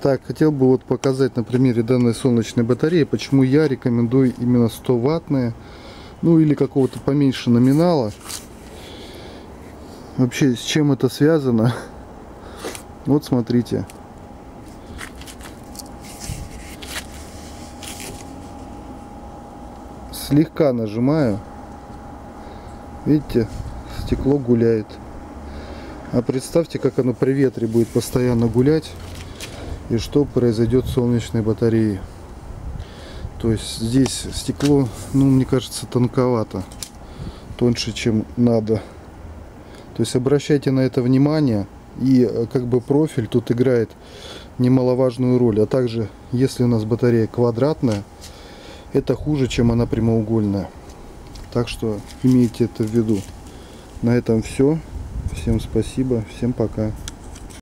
Так, хотел бы вот показать на примере данной солнечной батареи, почему я рекомендую именно 100-ваттные, ну или какого-то поменьше номинала. Вообще, с чем это связано? Вот смотрите. Слегка нажимаю. Видите, стекло гуляет. А представьте, как оно при ветре будет постоянно гулять. И что произойдет с солнечной батареей. То есть здесь стекло, ну, мне кажется, тонковато. Тоньше, чем надо. То есть обращайте на это внимание. И как бы профиль тут играет немаловажную роль. А также, если у нас батарея квадратная, это хуже, чем она прямоугольная. Так что имейте это в виду. На этом все. Всем спасибо. Всем пока.